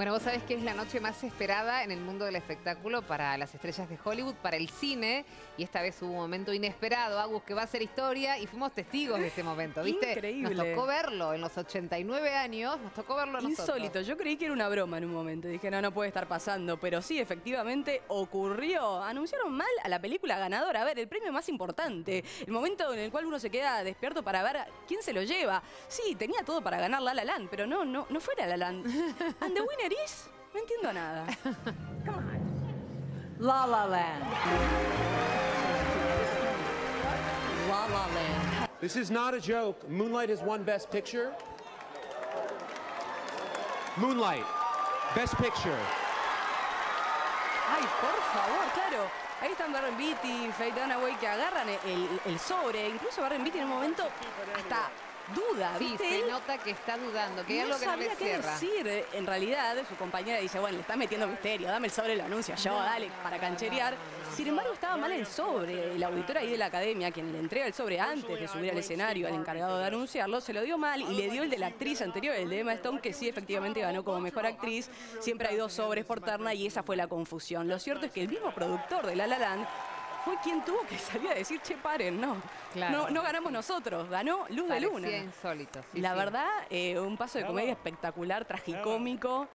Bueno, vos sabés que es la noche más esperada en el mundo del espectáculo para las estrellas de Hollywood, para el cine. Y esta vez hubo un momento inesperado, Agus, que va a ser historia. Y fuimos testigos de este momento, ¿viste? Increíble. Nos tocó verlo en los 89 años, nos tocó verlo a nosotros. Insólito, yo creí que era una broma en un momento. Dije, no, no puede estar pasando. Pero sí, efectivamente, ocurrió. Anunciaron mal a la película ganadora. A ver, el premio más importante. El momento en el cual uno se queda despierto para ver quién se lo lleva. Sí, tenía todo para ganar La La Land, pero no fue La La Land. And the winner is... No entiendo nada. Come on. La La Land. La La Land. This is not a joke. Moonlight has won Best Picture. Moonlight, Best Picture. Ay, por favor, claro. Ahí están Warren Beatty, Faye Dunaway, que agarran el sobre. Incluso Warren Beatty en un momento hasta... duda, sí, ¿viste? Se nota que está dudando, que no es algo que no le cierra. Decir. En realidad, su compañera dice, bueno, le está metiendo misterio, dame el sobre, lo anuncia yo, dale, para cancherear. Sin embargo, estaba mal el sobre. El auditor ahí de la academia, quien le entrega el sobre antes de subir al escenario al encargado de anunciarlo, se lo dio mal y le dio el de la actriz anterior, el de Emma Stone, que sí, efectivamente, ganó como mejor actriz. Siempre hay dos sobres por terna y esa fue la confusión. Lo cierto es que el mismo productor de La La Land fue quien tuvo que salir a decir, che, paren, no. Claro. No ganamos nosotros, ganó Luz de Luna. Insólito, sí, la verdad, un paso de comedia espectacular, tragicómico.